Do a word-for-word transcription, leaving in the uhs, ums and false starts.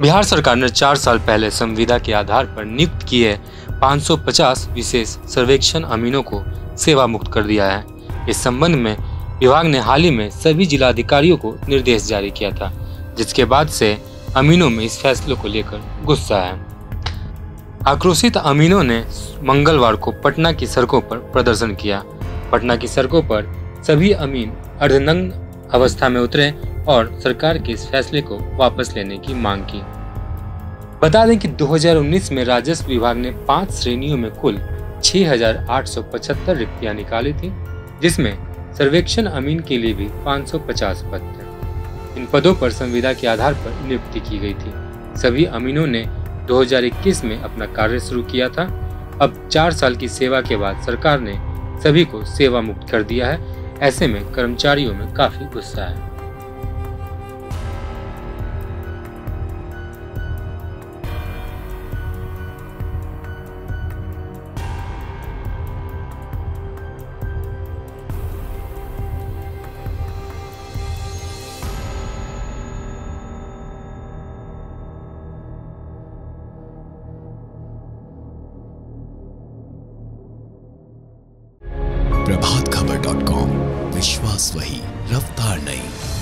बिहार सरकार ने चार साल पहले संविदा के आधार पर नियुक्त किए पाँच सौ पचास विशेष सर्वेक्षण अमीनों को सेवा मुक्त कर दिया है। इस संबंध में विभाग ने हाल ही में सभी जिलाधिकारियों को निर्देश जारी किया था, जिसके बाद से अमीनों में इस फैसले को लेकर गुस्सा है। आक्रोशित अमीनों ने मंगलवार को पटना की सड़कों पर प्रदर्शन किया। पटना की सड़कों पर सभी अमीन अर्धनग्न अवस्था में उतरे और सरकार के इस फैसले को वापस लेने की मांग की। बता दें कि दो हज़ार उन्नीस में राजस्व विभाग ने पांच श्रेणियों में कुल छह हज़ार आठ सौ पचहत्तर रिक्तियां निकाली थी, जिसमें सर्वेक्षण अमीन के लिए भी पाँच सौ पचास पद थे। इन पदों पर संविदा के आधार पर नियुक्ति की गई थी। सभी अमीनों ने दो हज़ार इक्कीस में अपना कार्य शुरू किया था। अब चार साल की सेवा के बाद सरकार ने सभी को सेवा मुक्त कर दिया है। ऐसे में कर्मचारियों में काफी गुस्सा है। प्रभात खबर डॉट कॉम, विश्वास वही, रफ्तार नहीं।